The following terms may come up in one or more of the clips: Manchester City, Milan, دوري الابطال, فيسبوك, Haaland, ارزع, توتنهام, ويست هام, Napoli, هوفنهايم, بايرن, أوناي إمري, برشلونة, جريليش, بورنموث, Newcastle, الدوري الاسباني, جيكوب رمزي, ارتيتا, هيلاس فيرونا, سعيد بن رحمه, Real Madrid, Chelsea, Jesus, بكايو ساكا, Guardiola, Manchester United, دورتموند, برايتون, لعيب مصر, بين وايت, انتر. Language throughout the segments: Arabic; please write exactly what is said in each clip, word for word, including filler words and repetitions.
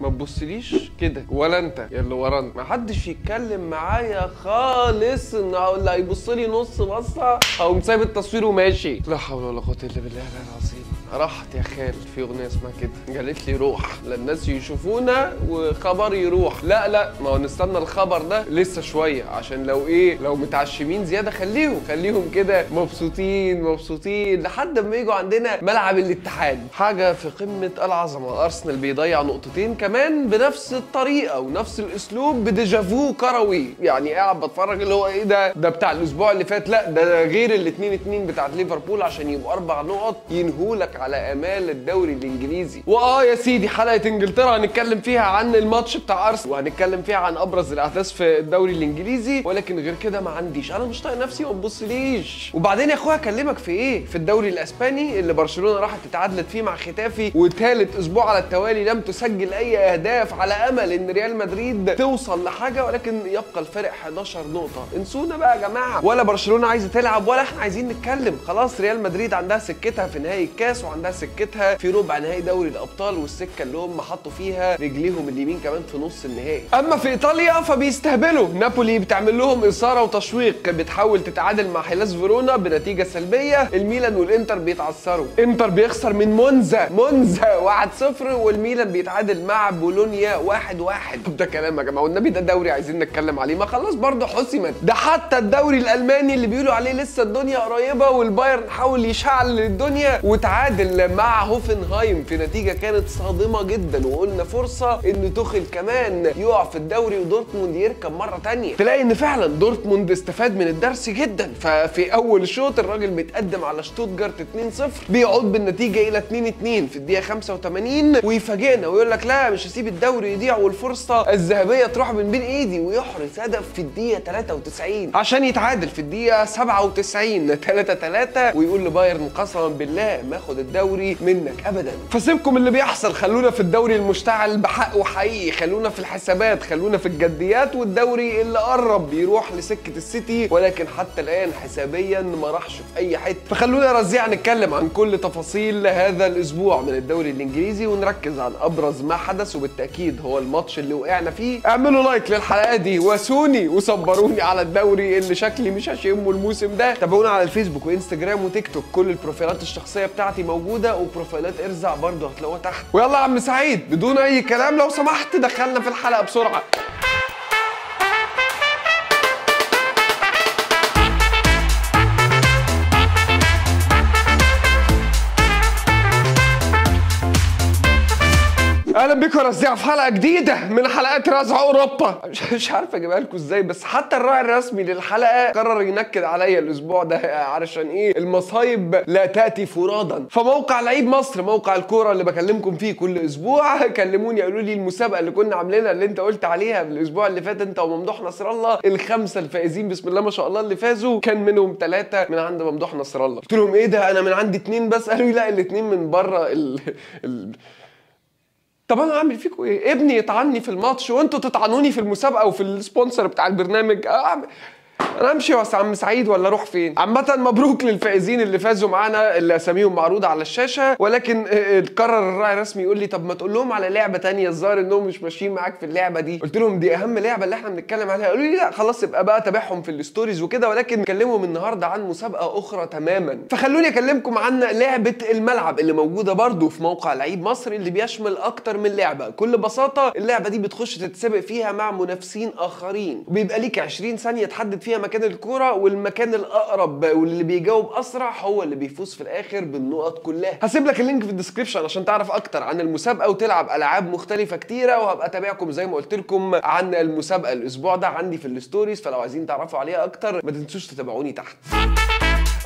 ما تبصليش كده ولا انت يا اللي ورانا، ما حدش يتكلم معايا خالص. ان اللي هيبصلي نص بصه هقوم سايب التصوير وماشي. لا حول ولا قوه الا بالله العظيم. راحت يا خال، في اغنيه اسمها كده قالت لي روح، لا الناس يشوفونا وخبر يروح. لا لا، ما هو نستنى الخبر ده لسه شويه، عشان لو ايه، لو متعشمين زياده خليهم خليهم كده مبسوطين مبسوطين لحد ما يجوا عندنا ملعب الاتحاد. حاجه في قمه العظمه، ارسنال بيضيع نقطتين كمان بنفس الطريقه ونفس الاسلوب، بديجافو كروي. يعني قاعد بتفرج اللي هو ايه ده ده بتاع الاسبوع اللي فات، لا ده غير الاثنين اتنين بتاعت ليفربول عشان يبقوا اربع نقط ينهولك على امال الدوري الانجليزي. واه يا سيدي، حلقه انجلترا هنتكلم فيها عن الماتش بتاع ارسنال، وهنتكلم فيها عن ابرز الاحداث في الدوري الانجليزي، ولكن غير كده ما عنديش، انا مش طايق نفسي وما تبصليش. وبعدين يا اخويا اكلمك في ايه؟ في الدوري الاسباني اللي برشلونه راحت اتعادلت فيه مع ختافي، وثالث اسبوع على التوالي لم تسجل اي اهداف، على امل ان ريال مدريد توصل لحاجه، ولكن يبقى الفرق حداشر نقطه. انسونا بقى يا جماعه، ولا برشلونه عايزه تلعب ولا احنا عايزين نتكلم. خلاص ريال مدريد عندها سكتها في نهائي الكاس، عندها سكتها في ربع نهائي دوري الابطال، والسكه اللي هم حطوا فيها رجليهم اليمين كمان في نص النهائي. اما في ايطاليا فبيستهبلوا، نابولي بتعمل لهم اثاره وتشويق، بتحاول تتعادل مع هيلاس فيرونا بنتيجه سلبيه، الميلان والانتر بيتعثروا، انتر بيخسر من مونزا مونزا واحد صفر، والميلان بيتعادل مع بولونيا واحد واحد. طب ده كلام يا جماعه والنبي؟ ده دوري عايزين نتكلم عليه؟ ما خلاص برضه حسمت. ده حتى الدوري الالماني اللي بيقولوا عليه لسه الدنيا قريبه، والبايرن حاول يشعل الدنيا وتعادل مع هوفنهايم في نتيجه كانت صادمه جدا، وقلنا فرصه ان توخيل كمان يقع في الدوري ودورتموند يركب مره ثانيه. تلاقي ان فعلا دورتموند استفاد من الدرس جدا، ففي اول شوط الراجل بيتقدم على شتوتجارت اتنين صفر، بيعود بالنتيجه الى اتنين اتنين في الدقيقه خمسة وتمانين، ويفاجئنا ويقول لك لا مش هسيب الدوري يضيع والفرصه الذهبيه تروح من بين ايدي، ويحرز هدف في الدقيقه تلاتة وتسعين عشان يتعادل في الدقيقه سبعة وتسعين تلاتة تلاتة، ويقول لبايرن قسما بالله ما اخد الدوري منك ابدا. فسيبكم اللي بيحصل، خلونا في الدوري المشتعل بحق وحقيقي، خلونا في الحسابات، خلونا في الجديات. والدوري اللي قرب بيروح لسكه السيتي، ولكن حتى الان حسابيا ما راحش في اي حته. فخلونا رزيع نتكلم عن كل تفاصيل هذا الاسبوع من الدوري الانجليزي، ونركز عن ابرز ما حدث، وبالتاكيد هو الماتش اللي وقعنا فيه. اعملوا لايك للحلقه دي واسوني وصبروني على الدوري اللي شكلي مش هشمه الموسم ده. تابعونا على الفيسبوك وانستجرام وتيك توك، كل البروفايلات الشخصيه بتاعتي موجوده، وبروفايلات ارزع برضه هتلاقوها تحت. ويلا يا عم سعيد، بدون اي كلام لو سمحت دخلنا في الحلقه بسرعه. اهلا بكم يا رزع في حلقه جديده من حلقات رزع اوروبا. مش عارف اجيبها لكم ازاي، بس حتى الراعي الرسمي للحلقه قرر ينكد عليا الاسبوع ده، علشان ايه؟ المصايب لا تاتي فرادا. فموقع لعيب مصر، موقع الكوره اللي بكلمكم فيه كل اسبوع، كلموني قالوا لي المسابقه اللي كنا عاملينها اللي انت قلت عليها الاسبوع اللي فات انت وممدوح نصر الله، الخمسه الفائزين بسم الله ما شاء الله اللي فازوا كان منهم ثلاثه من عند ممدوح نصر الله. قلت لهم ايه ده، انا من عندي اثنين بس. قالوا لي لا الاثنين من بره ال... ال... طب انا اعمل فيكم ايه؟ ابني يطعني في الماتش وانتوا تطعنوني في المسابقه وفي السبونسر بتاع البرنامج. أعمل... انا امشي يا عم سعيد ولا اروح فين؟ عامة مبروك للفائزين اللي فازوا معانا اللي اساميهم معروضه على الشاشه، ولكن قرر الراعي الرسمي يقول لي طب ما تقول لهم على لعبه ثانيه، الظاهر انهم مش ماشيين معاك في اللعبه دي. قلت لهم دي اهم لعبه اللي احنا بنتكلم عليها، قالوا لي لا خلاص يبقى بقى تابعهم في الستوريز وكده، ولكن نكلمهم النهارده عن مسابقه اخرى تماما. فخلوني اكلمكم عن لعبه الملعب اللي موجوده برده في موقع لعيب مصر، اللي بيشمل اكتر من لعبه. بكل بساطه اللعبه دي بتخش تتسابق فيها مع منافسين اخرين، وبيبقى ليك عشرين ثانيه تحدد فيها مكان الكرة، والمكان الأقرب واللي بيجاوب أسرع هو اللي بيفوز في الآخر بالنقط كلها. هسيب لك اللينك في الديسكربشن عشان تعرف أكتر عن المسابقة وتلعب ألعاب مختلفة كتيرة، وهبقى أتابعكم زي ما قلت لكم عن المسابقة الأسبوع ده عندي في الستوريز، فلو عايزين تعرفوا عليها أكتر ما تنسوش تتابعوني تحت.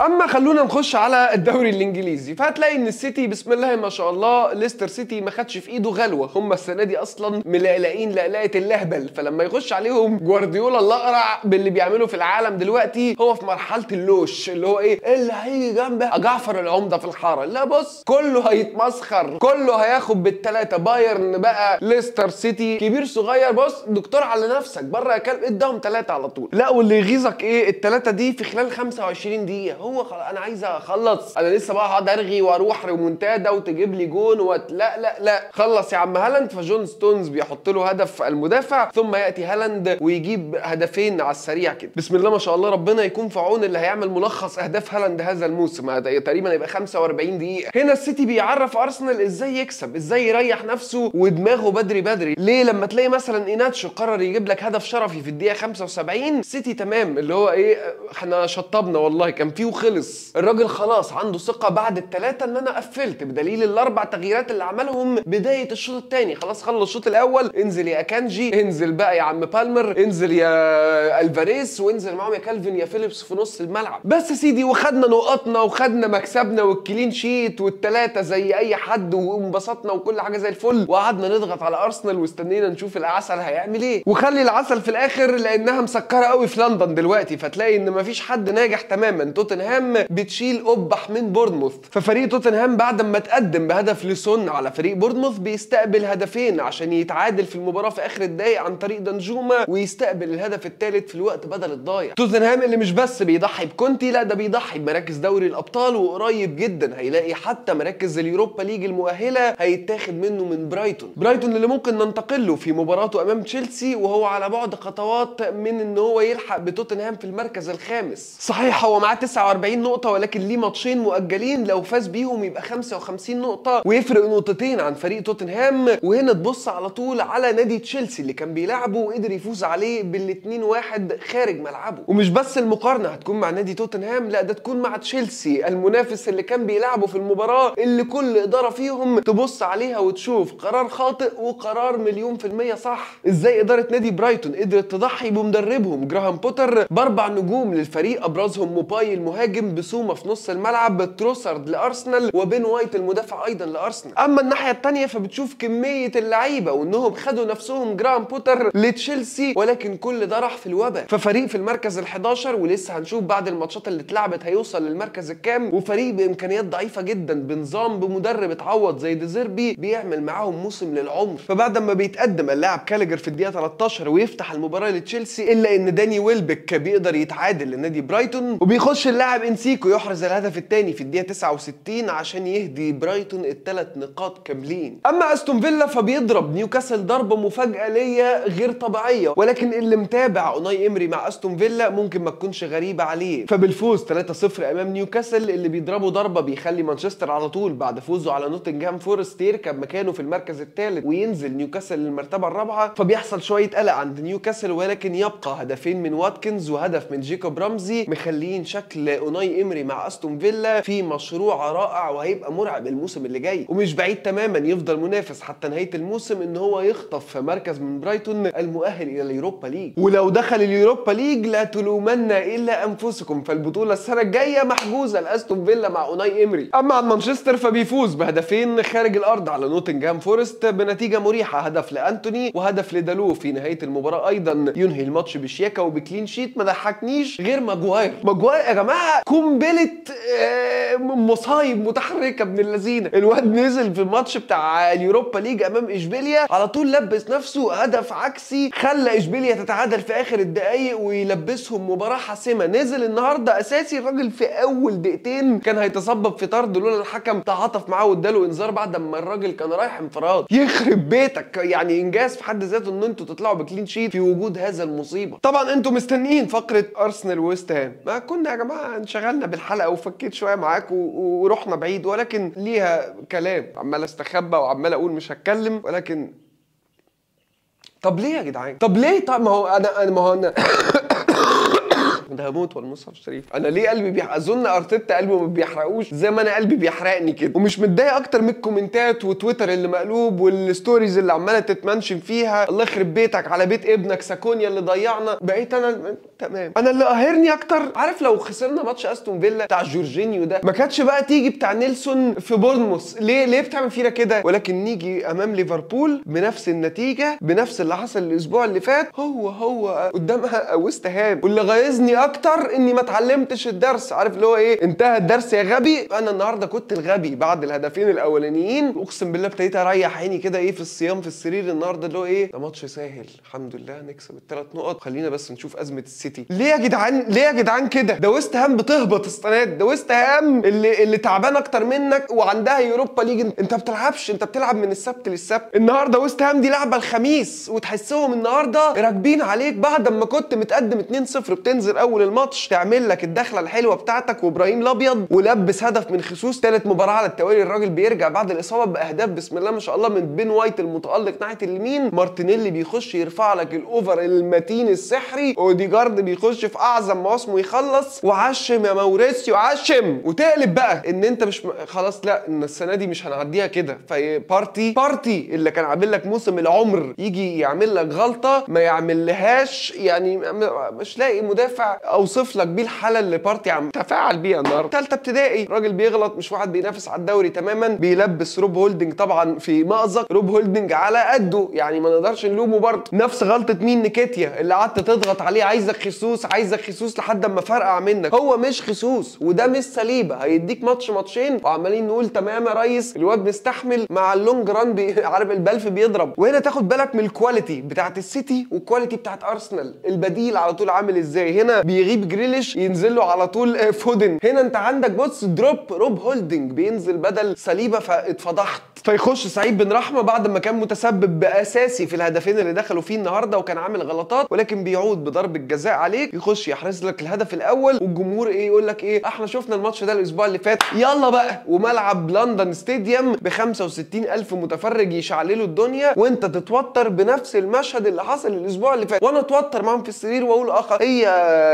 اما خلونا نخش على الدوري الانجليزي، فهتلاقي ان السيتي بسم الله ما شاء الله ليستر سيتي ما خدش في ايده غلوه، هم السنه دي اصلا ملقلقين لقلقه اللهبل، فلما يخش عليهم جوارديولا اللي اقرع باللي بيعمله في العالم دلوقتي، هو في مرحله اللوش اللي هو ايه اللي هيجي جنبه جعفر العمده في الحاره. لا بص، كله هيتمسخر، كله هياخد بالثلاثه، بايرن بقى ليستر سيتي كبير صغير، بص دكتور على نفسك بره يا كلب، ادهم ثلاثه على طول. لا واللي يغيظك ايه، الثلاثه دي في خلال خمسة وعشرين دقيقه هو خلاص انا عايز اخلص، انا لسه بقى هقعد ارغي واروح ريمونتادا وتجيب لي جون وت... لا لا لا خلص يا عم هالاند. فجون ستونز بيحط له هدف المدافع، ثم ياتي هالاند ويجيب هدفين على السريع كده، بسم الله ما شاء الله، ربنا يكون في عون اللي هيعمل ملخص اهداف هالاند هذا الموسم، تقريبا هيبقى خمسة وأربعين دقيقه. هنا السيتي بيعرف ارسنال ازاي يكسب، ازاي يريح نفسه ودماغه بدري بدري. ليه؟ لما تلاقي مثلا ايناتشو قرر يجيب لك هدف شرفي في الدقيقه خمسة وسبعين، سيتي تمام اللي هو ايه، احنا شطبنا والله كان فيه وخلص. الراجل خلاص عنده ثقه بعد الثلاثه ان انا قفلت، بدليل الاربع تغييرات اللي عملهم بدايه الشوط الثاني. خلاص خلص الشوط الاول، انزل يا اكانجي، انزل بقى يا عم بالمر، انزل يا الفاريس، وانزل معاهم يا كالفين يا فيليبس في نص الملعب. بس سيدي وخدنا نقطنا وخدنا مكسبنا والكلين شيت والثلاثه زي اي حد، وانبسطنا وكل حاجه زي الفل، وقعدنا نضغط على ارسنال واستنينا نشوف العسل هيعمل ايه. وخلي العسل في الاخر لانها مسكره قوي في لندن دلوقتي، فتلاقي ان مفيش حد ناجح تماما. توتنهام بتشيل قبح من بورنموث، ففريق توتنهام بعد ما تقدم بهدف لسون على فريق بورنموث بيستقبل هدفين عشان يتعادل في المباراه في اخر الدقايق عن طريق دنجوما، ويستقبل الهدف الثالث في الوقت بدل الضايع. توتنهام اللي مش بس بيضحي بكونتي، لا ده بيضحي بمراكز دوري الابطال، وقريب جدا هيلاقي حتى مراكز اليوروبا ليج المؤهله هيتاخد منه من برايتون. برايتون اللي ممكن ننتقله في مباراته امام تشيلسي، وهو على بعد خطوات من ان هو يلحق بتوتنهام في المركز الخامس. صحيح هو معاه تسعة وأربعين نقطه، ولكن ليه ماتشين مؤجلين، لو فاز بيهم يبقى خمسة وخمسين نقطه ويفرق نقطتين عن فريق توتنهام. وهنا تبص على طول على نادي تشيلسي اللي كان بيلعبه وقدر يفوز عليه بالاتنين واحد خارج ملعبه. ومش بس المقارنه هتكون مع نادي توتنهام، لا ده تكون مع تشيلسي المنافس اللي كان بيلعبه في المباراه، اللي كل اداره فيهم تبص عليها وتشوف قرار خاطئ وقرار مليون في الميه صح. ازاي اداره نادي برايتون قدرت تضحي بمدربهم جراهام بوتر باربع نجوم للفريق، ابرزهم موباي المهاجم، بسومه في نص الملعب، تروسارد لارسنال، وبين وايت المدافع ايضا لارسنال. اما الناحيه الثانيه فبتشوف كميه اللعيبه وانهم خدوا نفسهم جراهام بوتر لتشيلسي، ولكن كل ده راح في الوباء. ففريق في المركز الحادي عشر ولسه هنشوف بعد الماتشات اللي اتلعبت هيوصل للمركز الكام، وفريق بامكانيات ضعيفه جدا، بنظام بمدرب اتعوض زي ديزيربي بيعمل معاهم موسم للعمر. فبعد ما بيتقدم اللاعب كاليجر في الدقيقه ثلاثة عشر ويفتح المباراه لتشيلسي، الا ان داني ويلبك بيقدر يتعادل لنادي برايتون، وبيخش اللاعب انسيكو يحرز الهدف الثاني في الدقيقه تسعة وستين عشان يهدي برايتون الثلاث نقاط كاملين. اما استون فيلا فبيضرب نيوكاسل ضربه مفاجاه ليا غير طبيعيه، ولكن اللي متابع اوناي امري مع استون فيلا ممكن ما تكونش غريبه عليه. فبالفوز ثلاثة صفر امام نيوكاسل اللي بيضربه ضربه بيخلي مانشستر على طول بعد فوزه على نوتنجهام فورست يركب مكانه في المركز الثالث وينزل نيوكاسل للمرتبه الرابعه. فبيحصل شويه قلق عند نيوكاسل، ولكن يبقى هدفين من واتكنز وهدف من جيكوب رمزي مخليين شكل اوناي امري مع استون فيلا في مشروع رائع، وهيبقى مرعب الموسم اللي جاي. ومش بعيد تماما يفضل منافس حتى نهايه الموسم ان هو يخطف مركز من برايتون المؤهل الى اليوروبا ليج. ولو دخل اليوروبا ليج لا تلومن الا انفسكم، فالبطوله السنه الجايه محجوزه لاستون فيلا مع اوناي امري. اما عن مانشستر فبيفوز بهدفين خارج الارض على نوتنجهام فورست بنتيجه مريحه، هدف لانتوني وهدف لدالو في نهايه المباراه، ايضا ينهي الماتش بشياكه وبكلين شيت. ما ضحكنيش غير ماجواير، ماجواير يا جماعه قنبله مصايب متحركه من اللذينه. الواد نزل في الماتش بتاع اليوروبا ليج امام اشبيليا على طول لبس نفسه هدف عكسي خلى اشبيليا تتعادل في اخر الدقائق ويلبسهم مباراه حاسمه. نزل النهارده اساسي الراجل، في اول دقيقتين كان هيتسبب في طرد لولا الحكم تعاطف معاه واداله انذار بعد ما الراجل كان رايح انفراد. يخرب بيتك، يعني انجاز في حد ذاته ان انتوا تطلعوا بكلين شيت في وجود هذا المصيبه. طبعا انتوا مستنيين فقره ارسنال ويست هام، ما كنا يا جماعه انشغلنا بالحلقه وفكيت شويه معاكم ورحنا بعيد، ولكن ليها كلام، عمال استخبى وعمال اقول مش هتكلم، ولكن طب ليه يا جدعان؟ طب ليه؟ طب ما هو انا انا ما هو انا ده هموت والمصحف الشريف. انا ليه قلبي بيحرق؟ اظن ارتيتا قلبه ما بيحرقوش زي ما انا قلبي بيحرقني كده. ومش متضايق اكتر من الكومنتات وتويتر اللي مقلوب والستوريز اللي عماله تتمنشن فيها الله يخرب بيتك على بيت ابنك ساكونيا اللي ضيعنا. بقيت انا تمام. انا اللي قاهرني اكتر، عارف، لو خسرنا ماتش استون فيلا بتاع جورجينيو ده ما كانتش بقى تيجي بتاع نيلسون في بورنموث. ليه ليه بتعمل فينا كده؟ ولكن نيجي امام ليفربول بنفس النتيجه، بنفس اللي حصل الاسبوع اللي فات، هو هو قدام ويست هام. واللي غيظني اكتر اني ما اتعلمتش الدرس، عارف اللي هو ايه، انتهى الدرس يا غبي. انا النهارده كنت الغبي بعد الهدفين الاولانيين، اقسم بالله ابتديت اريح عيني كده ايه في الصيام في السرير النهارده، اللي هو ايه ده ماتش سهل الحمد لله هنكسب الثلاث نقط، خلينا بس نشوف ازمه السيتي. ليه يا جدعان ليه يا جدعان كده؟ ده ويست هام بتهبط السنه دي، ده ويست هام اللي اللي تعبان اكتر منك وعندها يوروبا ليج، انت ما بتلعبش، انت بتلعب من السبت للسبت. النهارده ويست هام دي لعبه الخميس وتحسهم النهارده راكبين عليك بعد ما كنت متقدم اتنين صفر، بتنزل اول الماتش تعمل لك الدخله الحلوه بتاعتك وابراهيم الابيض ولبس هدف من خيسوس، ثالث مباراه على التوالي الراجل بيرجع بعد الاصابه باهداف بسم الله ما شاء الله من بين وايت المتالق ناحيه اليمين، مارتينيلي بيخش يرفع لك الاوفر المتين السحري، اوديجارد بيخش في اعظم مواسمه يخلص، وعشم يا موريسيو عشم، وتقلب بقى ان انت مش م... خلاص لا ان السنه دي مش هنعديها كده، في بارتي بارتي اللي كان عامل لك موسم العمر يجي يعمل لك غلطه ما يعملهاش، يعني مش لاقي مدافع اوصف لك بيه الحاله اللي بارتي عم تفاعل بيها النهارده. ثالثه ابتدائي راجل بيغلط، مش واحد بينافس على الدوري تماما، بيلبس روب هولدنج طبعا في مأزق، روب هولدنج على قده يعني ما نقدرش نلومه برضه. نفس غلطه مين؟ نكيتيا اللي قعدت تضغط عليه عايزك خيسوس عايزك خيسوس لحد اما فرقع منك، هو مش خيسوس وده مش سليبه، هيديك ماتش ماتشين وعمالين نقول تمام يا ريس الواد مستحمل، مع اللونج ران بي... عارف البلف بيضرب. وهنا تاخد بالك من الكواليتي بتاعت السيتي والكواليتي بتاعت ارسنال، البديل على طول عامل ازاي، هنا بيغيب جريليش ينزل له على طول فودن، هنا انت عندك بص دروب روب هولدنج بينزل بدل سليبه فاتفضحت، فيخش سعيد بن رحمه بعد ما كان متسبب اساسي في الهدفين اللي دخلوا فيه النهارده وكان عامل غلطات، ولكن بيعود بضرب الجزاء عليك، يخش يحرز لك الهدف الاول، والجمهور ايه يقول لك ايه احنا شفنا الماتش ده الاسبوع اللي فات يلا بقى، وملعب لندن ستاديوم ب خمسة وستين ألف متفرج يشعللوا الدنيا، وانت تتوتر بنفس المشهد اللي حصل الاسبوع اللي فات، وانا اتوتر معاهم في السرير واقول اخ هي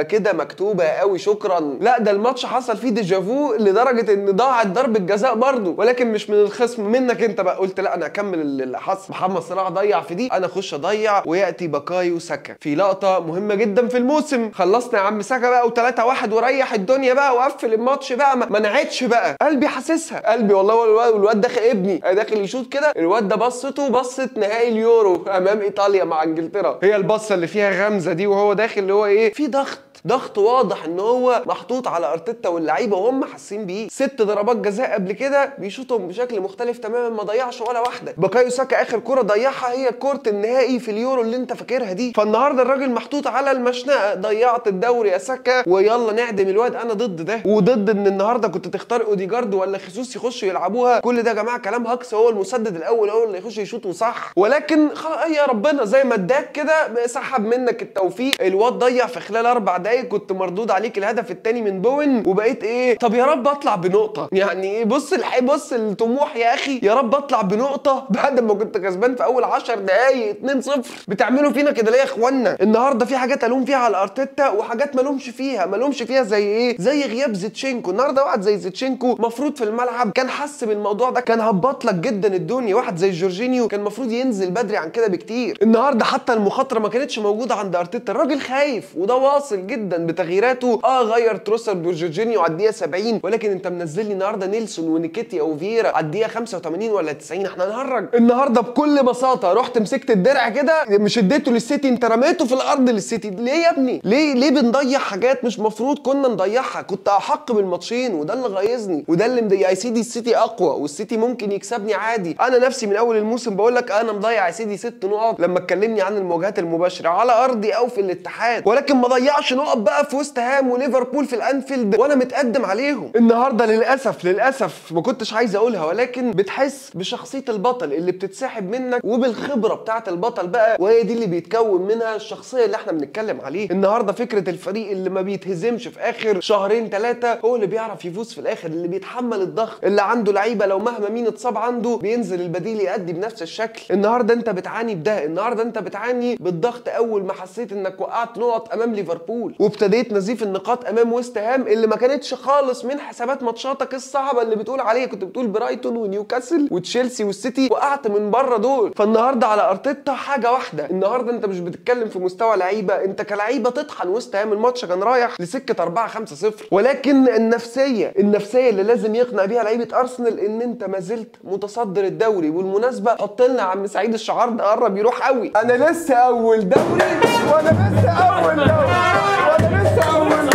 كده مكتوبه قوي شكرا، لا ده الماتش حصل فيه ديجافو لدرجه ان ضاعت ضربه جزاء برضه، ولكن مش من الخصم منك انت بقى، قلت لا انا اكمل اللي حصل، محمد صلاح ضيع في دي انا اخش اضيع، وياتي بكايو ساكا في لقطه مهمه جدا في الموسم، خلصنا يا عم ساكا بقى وتلاتة واحد وريح الدنيا بقى وقفل الماتش بقى، ما نعدش بقى، قلبي حاسسها قلبي والله، الواد ده ابني داخل يشوط كده، الواد ده بصته بصت نهائي اليورو امام ايطاليا مع انجلترا، هي البصه اللي فيها غمزه دي وهو داخل اللي هو ايه في ضغط ضغط واضح ان هو محطوط على ارتيتا واللعيبه وهم حاسين بيه، ست ضربات جزاء قبل كده بيشوطهم بشكل مختلف تماما ما ضيعش ولا واحده، بكايو ساكا اخر كره ضيعها هي كره النهائي في اليورو اللي انت فاكرها دي، فالنهارده الراجل محطوط على المشنقه، ضيعت الدوري يا ساكا ويلا نعدم الواد. انا ضد ده وضد ان النهارده كنت تختار اوديجارد ولا خيسوس يخشوا يلعبوها، كل ده يا جماعه كلام هاكس، هو المسدد الاول هو اللي يخش يشوط وصح، ولكن يا ربنا زي ما اداك كده سحب منك التوفيق، الواد ضيع في خلال اربع دقايق كنت مردود عليك الهدف الثاني من بوين، وبقيت ايه طب يا رب اطلع بنقطه، يعني بص الحي بص الطموح يا اخي، يا رب اطلع بنقطه بعد ما كنت كسبان في اول عشر دقايق اتنين صفر، بتعملوا فينا كده ليه يا اخوانا؟ النهارده في حاجات الوم فيها على ارتيتا وحاجات ما لومش فيها، ما لومش فيها زي ايه؟ زي غياب زيتشينكو، النهارده واحد زي زيتشينكو مفروض في الملعب كان حس بالموضوع ده كان هبط لك جدا الدنيا، واحد زي جورجينيو كان المفروض ينزل بدري عن كده بكتير، النهارده حتى المخاطره ما كانتش موجوده عند ارتيتا، الراجل خايف وده واصل جدا بتغييراته، اه غير تروسر بجورجينيو على الدقيقه سبعين، ولكن انت منزل لي النهارده نيلسون ونيكيتيا وفييرا على الدقيقه خمسة وتمانين ولا تسعين، احنا هنهرج النهارده بكل بساطه، رحت مسكت الدرع كده مش اديته للسيتي انت رميته في الارض للسيتي، ليه يا ابني؟ ليه ليه بنضيع حاجات مش مفروض كنا نضيعها؟ كنت احق بالماتشين وده اللي غيظني وده اللي مضايق، يا سيدي السيتي اقوى والسيتي ممكن يكسبني عادي، انا نفسي من اول الموسم بقول لك انا مضيع يا سيدي ست نقط لما اتكلمني عن المواجهات المباشره على ارضي او في الاتحاد، ولكن ما ضيعش نقط بقى في ويست هام وليفربول في الانفيلد وانا متقدم عليهم النهارده. للاسف للاسف ما كنتش عايز اقولها، ولكن بتحس بشخصيه البطل اللي بتتسحب منك وبالخبره بتاعه البطل بقى، وهي دي اللي بيتكون منها الشخصيه اللي احنا بنتكلم عليه النهارده، فكره الفريق اللي ما بيتهزمش في اخر شهرين ثلاثه هو اللي بيعرف يفوز في الاخر، اللي بيتحمل الضغط، اللي عنده لعيبه لو مهما مين اتصاب عنده بينزل البديل يأدي بنفس الشكل. النهارده انت بتعاني بده، النهارده انت بتعاني بالضغط، اول ما حسيت انك وقعت نقط امام ليفربول وابتديت نزيف النقاط امام ويست هام اللي ما كانتش خالص من حسابات ماتشاتك الصعبه اللي بتقول عليها، كنت بتقول برايتون ونيوكاسل وتشيلسي والسيتي وقعت من بره دول، فالنهارده على ارتيتا حاجه واحده، النهارده انت مش بتتكلم في مستوى لعيبه، انت كلعيبه تطحن ويست هام، الماتش كان رايح لسكه أربعة خمسة صفر، ولكن النفسيه النفسيه اللي لازم يقنع بيها لعيبه ارسنال ان انت ما زلت متصدر الدوري، والمناسبه حط لنا عم سعيد الشعار ده قرب يروح قوي، انا لسه اول دوري وانا لسه اول دوري وانا لسه اول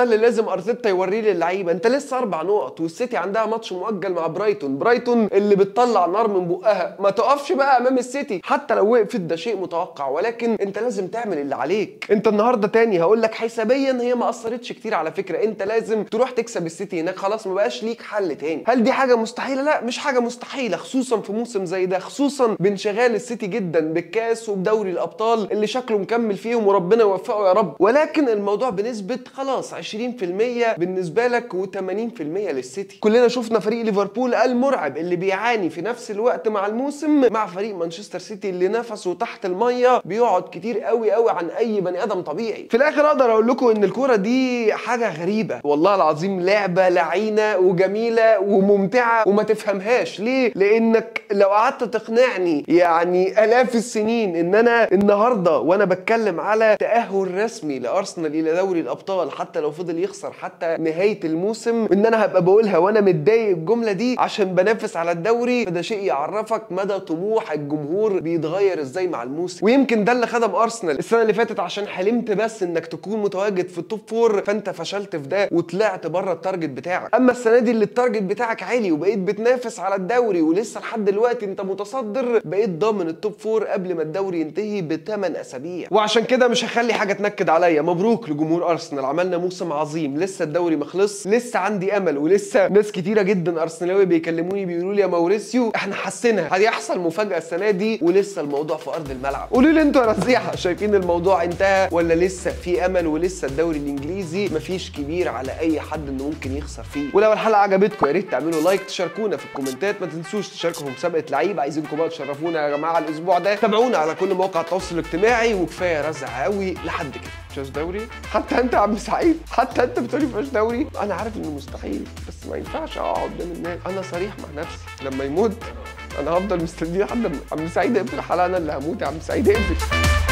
ده اللي لازم ارتيتا يوريه للعيبه. انت لسه اربع نقط والسيتي عندها ماتش مؤجل مع برايتون، برايتون اللي بتطلع نار من بقها، ما تقفش بقى امام السيتي، حتى لو وقفت ده شيء متوقع، ولكن انت لازم تعمل اللي عليك. انت النهارده تاني هقول لك حسابيا هي ما اثرتش كتير على فكره، انت لازم تروح تكسب السيتي هناك، خلاص ما بقاش ليك حل تاني. هل دي حاجه مستحيله؟ لا مش حاجه مستحيله، خصوصا في موسم زي ده، خصوصا بانشغال السيتي جدا بالكاس وبدوري الابطال اللي شكله مكمل فيهم وربنا يوفقه يا رب. ولكن الموضوع بنسبه خلاص عشرين بالمية بالنسبه لك وثمانين بالمية للسيتي. كلنا شفنا فريق ليفربول المرعب اللي بيعاني في نفس الوقت مع الموسم مع فريق مانشستر سيتي اللي نفسه تحت الميه بيقعد كتير قوي قوي عن اي بني ادم طبيعي. في الاخر اقدر اقول لكم ان الكوره دي حاجه غريبه والله العظيم، لعبه لعينه وجميله وممتعه وما تفهمهاش ليه، لانك لو قعدت تقنعني يعني الاف السنين ان انا النهارده وانا بتكلم على تاهل رسمي لارسنال الى دوري الابطال حتى لو فضل يخسر حتى نهايه الموسم، ان انا هبقى بقولها وانا متضايق الجمله دي عشان بنافس على الدوري، فده شيء يعرفك مدى طموح الجمهور بيتغير ازاي مع الموسم. ويمكن ده اللي خدم ارسنال السنه اللي فاتت، عشان حلمت بس انك تكون متواجد في التوب فور فانت فشلت في ده وطلعت بره التارجت بتاعك. اما السنه دي اللي التارجت بتاعك عالي وبقيت بتنافس على الدوري ولسه لحد دلوقتي انت متصدر، بقيت ضامن التوب فور قبل ما الدوري ينتهي بثمان اسابيع. وعشان كده مش هخلي حاجه تنكد عليا، مبروك لجمهور ارسنال، عملنا موسم عظيم، لسه الدوري ما خلصش، لسه عندي امل، ولسه ناس كتيره جدا ارسنالويه بيكلموني بيقولوا لي يا موريسيو احنا حاسينها هيحصل مفاجاه السنه دي ولسه الموضوع في ارض الملعب. قولوا لي انتوا يا رزيحه شايفين الموضوع انتهى ولا لسه في امل ولسه الدوري الانجليزي مفيش كبير على اي حد انه ممكن يخسر فيه؟ ولو الحلقه عجبتكم يا ريت تعملوا لايك، تشاركونا في الكومنتات، ما تنسوش تشاركوا في مسابقه لعيب، عايزينكم بقى تشرفونا يا جماعه الاسبوع ده، تابعونا على كل مواقع التواصل الاجتماعي. وكفايه رزع قوي لحد كده، مفيش دوري حتى انت يا عم سعيد، حتى انت بتقولي مفيش دوري. انا عارف انه مستحيل بس ما ينفعش اقعد قدام الناس، انا صريح مع نفسي، لما يموت انا هفضل مستنيه لحد عم سعيد يقفل الحلقه، انا اللي هموت يا عم سعيد اقفل.